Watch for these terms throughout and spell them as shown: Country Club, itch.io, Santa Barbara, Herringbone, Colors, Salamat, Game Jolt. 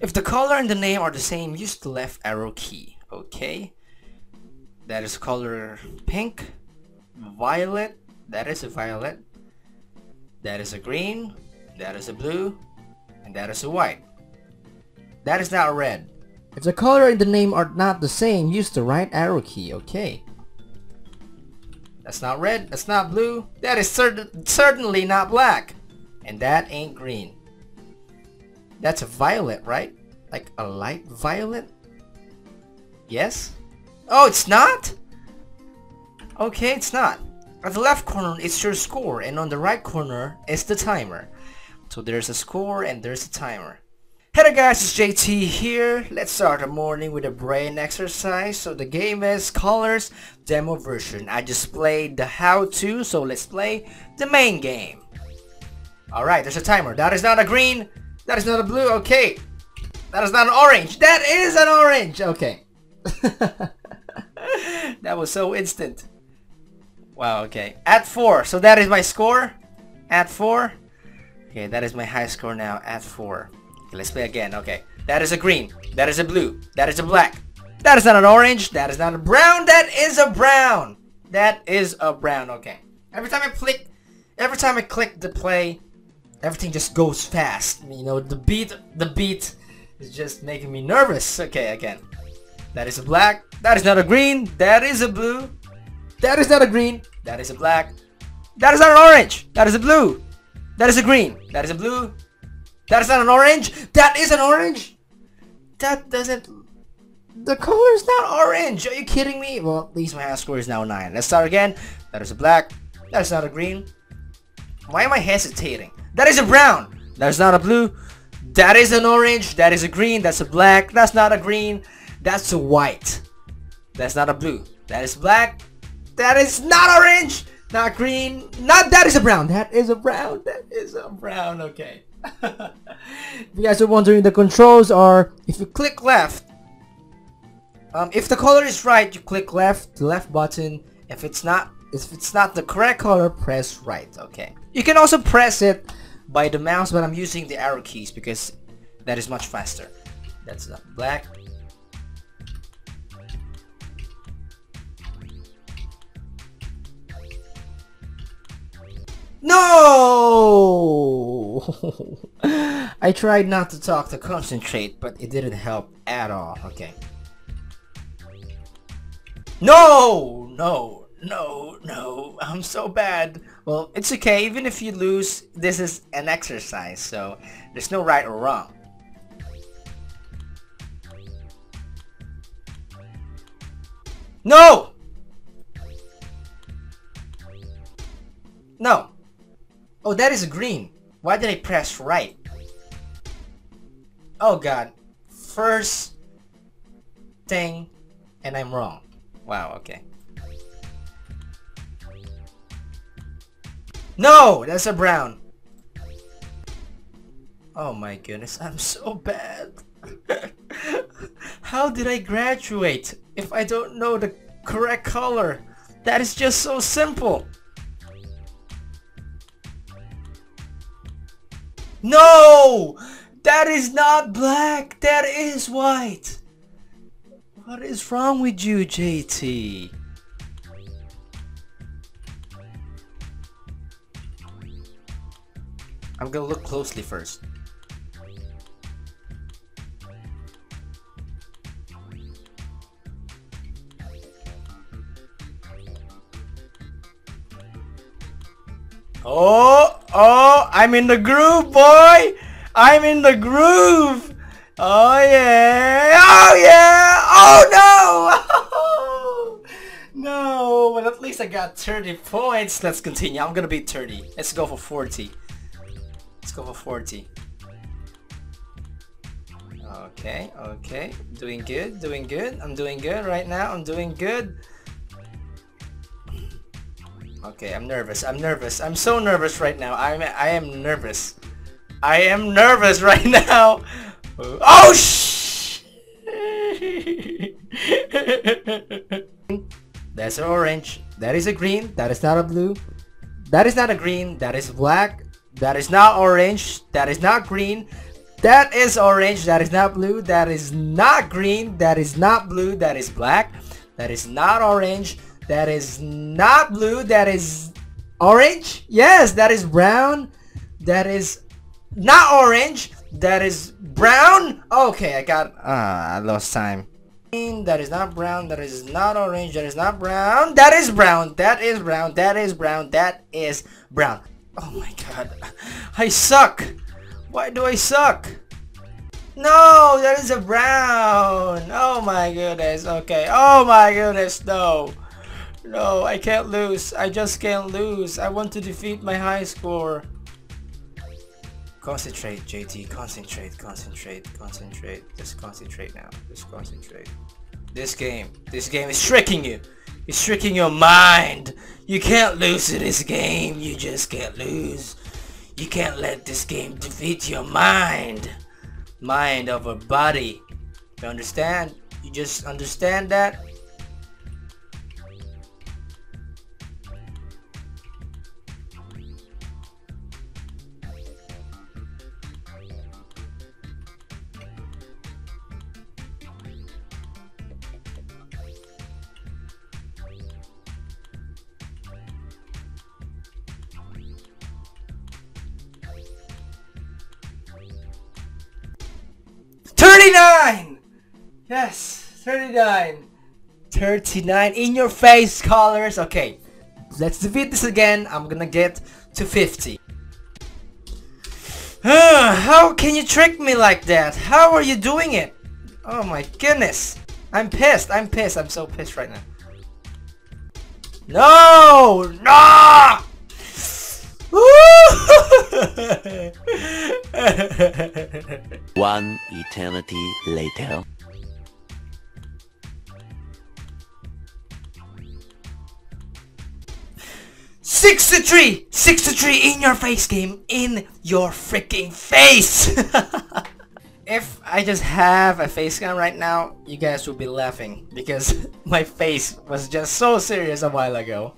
If the color and the name are the same, use the left arrow key. Okay, that is color pink, violet, that is a violet, that is a green, that is a blue, and that is a white. That is not red. If the color and the name are not the same, use the right arrow key. Okay, that's not red, that's not blue, that is certainly not black, and that ain't green. That's a violet, right? Like a light violet? Yes? Oh, it's not? Okay, it's not. At the left corner is your score, and on the right corner is the timer. So there's a score and there's a timer. Hello guys, it's JT here. Let's start the morning with a brain exercise. So the game is Colors demo version. I just played the how-to, so let's play the main game. Alright, there's a timer. That is not a green. That is not a blue, okay. That is not an orange. That is an orange, okay. That was so instant. Wow, okay. At 4, so that is my score. At 4. Okay, that is my high score now, at 4. Okay, let's play again, okay. That is a green. That is a blue. That is a black. That is not an orange. That is not a brown. That is a brown. That is a brown, okay. Every time I click the play, everything just goes fast, you know, the beat is just making me nervous. Okay, again. That is a black, that is not a green, that is a blue, that is not a green, that is a black, that is not an orange, that is a blue, that is a green, that is a blue, that is not an orange, that is an orange, that doesn't, the color is not orange, are you kidding me? Well, at least my high score is now 9. Let's start again. That is a black, that is not a green, why am I hesitating? That is a brown. That's not a blue. That is an orange. That is a green. That's a black. That's not a green. That's a white. That's not a blue. That is black. That is not orange. Not green. Not that is a brown. That is a brown. That is a brown. Okay. If you guys are wondering, the controls are, if you click left, if the color is right, you click left, the left button. If it's not the correct color, press right. Okay. You can also press it by the mouse, but I'm using the arrow keys because that is much faster. That's not black. No! I tried not to talk to concentrate, but it didn't help at all. Okay. No! No! No, no, I'm so bad. Well, it's okay, even if you lose, this is an exercise, so there's no right or wrong. No! No. Oh, that is green. Why did I press right? Oh god. First thing, and I'm wrong. Wow, okay. No! That's a brown. Oh my goodness, I'm so bad. How did I graduate if I don't know the correct color? That is just so simple. No! That is not black. That is white. What is wrong with you, JT? I'm gonna look closely first. Oh, oh, I'm in the groove, boy! I'm in the groove! Oh yeah! Oh yeah! Oh no! No, but at least I got 30 points. Let's continue. I'm gonna beat 30. Let's go for 40. Let's go for 40. Okay, okay. Doing good, doing good. I'm doing good right now. I'm doing good. Okay, I'm nervous. I'm nervous. I'm so nervous right now. I am nervous. I am nervous right now. Oh shh! That's an orange. That is a green. That is not a blue. That is not a green. That is black. That is not orange, that is not green, That is orange, that is not blue, that is not green, that is not blue, that is black, that is not orange, that is not blue, that is orange, yes, that is brown, that is not orange, that is brown. Okay, I got, I lost time. That is not brown, that is not orange, that is not brown, that is brown, that is brown, that is brown, that is brown. Oh my god, I suck. Why do I suck? No, that is a brown. Oh my goodness. Okay. Oh my goodness. No. No, I can't lose. I just can't lose. I want to defeat my high score. Concentrate, JT. Concentrate. Concentrate. Concentrate. Just concentrate now. Just concentrate. This game is tricking you. It's tricking your mind. You can't lose in this game. You just can't lose. You can't let this game defeat your mind. Mind over body. You understand? You just understand that? Yes, 39 in your face colors. Okay, let's defeat this again. I'm gonna get to 50. How can you trick me like that? How are you doing it? Oh my goodness, I'm pissed. I'm pissed. I'm so pissed right now. No, no. One eternity later. Six to three in your face game, in your freaking face. If I just have a face cam right now, you guys will be laughing because my face was just so serious a while ago.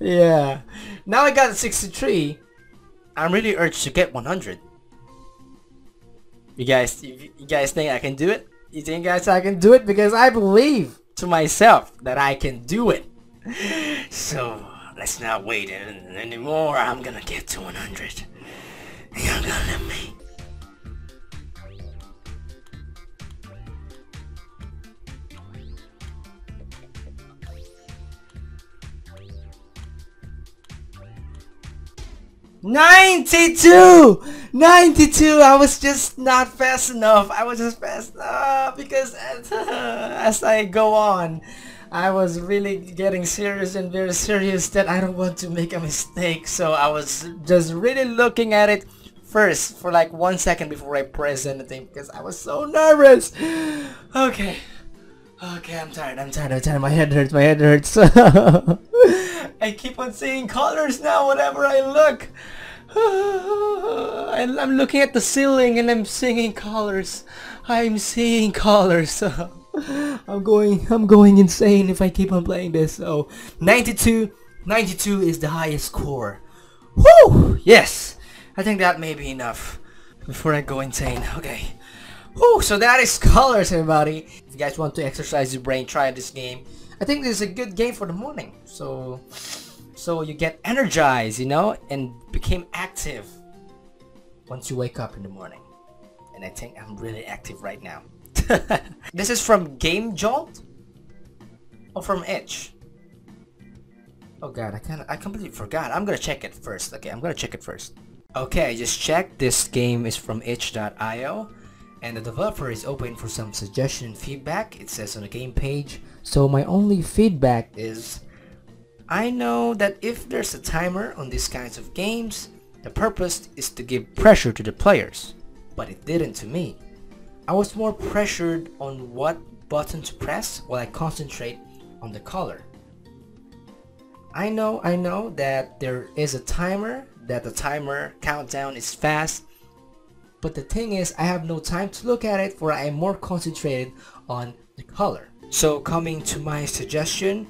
Yeah, now I got 63. I'm really urged to get 100. You guys think I can do it? You think guys I can do it? Because I believe to myself that I can do it. So let's not wait anymore. I'm gonna get to 100. You're gonna let me. Ninety-two. I was just not fast enough. I was just fast because as I go on, I was really getting serious and very serious that I don't want to make a mistake. So I was just really looking at it first for like 1 second before I press anything because I was so nervous. Okay. Okay, I'm tired. My head hurts. I keep on seeing colors now whenever I look. I'm looking at the ceiling and I'm seeing colors. I'm going insane if I keep on playing this. So 92 is the highest score. Whoo! Yes! I think that may be enough before I go insane. Okay. Whoo! So that is colors, everybody. If you guys want to exercise your brain, try this game. I think this is a good game for the morning. So you get energized, you know, and became active once you wake up in the morning. And I think I'm really active right now. This is from Game Jolt or from Itch? Oh god, I completely forgot. I'm gonna check it first. Okay, I'm gonna check it first. Okay, I just checked. This game is from itch.io and the developer is open for some suggestion and feedback. It says on the game page. So my only feedback is I know that if there's a timer on these kinds of games, the purpose is to give pressure to the players, but it didn't to me. I was more pressured on what button to press while I concentrate on the color. I know that there is a timer, that the timer countdown is fast, but the thing is I have no time to look at it, for I am more concentrated on the color. So coming to my suggestion,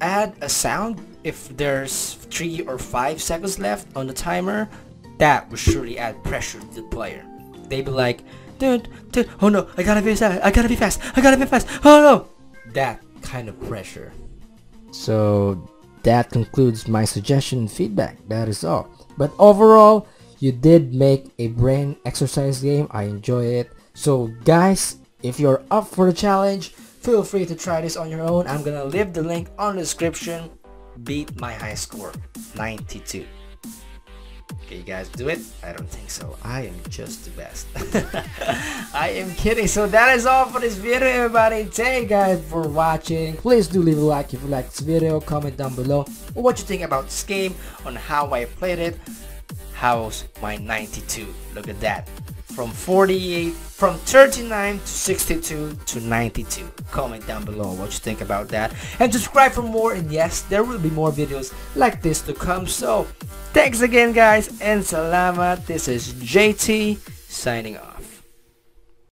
add a sound if there's 3 or 5 seconds left on the timer. that would surely add pressure to the player. They'd be like, dude, oh no, I gotta be fast, oh no! That kind of pressure. So that concludes my suggestion and feedback, that is all. But overall, you did make a brain exercise game, I enjoy it. So guys, if you're up for the challenge, feel free to try this on your own. I'm gonna leave the link on the description. Beat my high score, 92. Can you guys do it? I don't think so. I am just the best. I am kidding. So that is all for this video, everybody. Thank you guys for watching. Please do leave a like if you like this video. Comment down below what you think about this game, on how I played it. How's my 92? Look at that. From 48, from 39 to 62 to 92. Comment down below what you think about that. And subscribe for more. And yes, there will be more videos like this to come. So, thanks again guys. And salamat. This is JT signing off.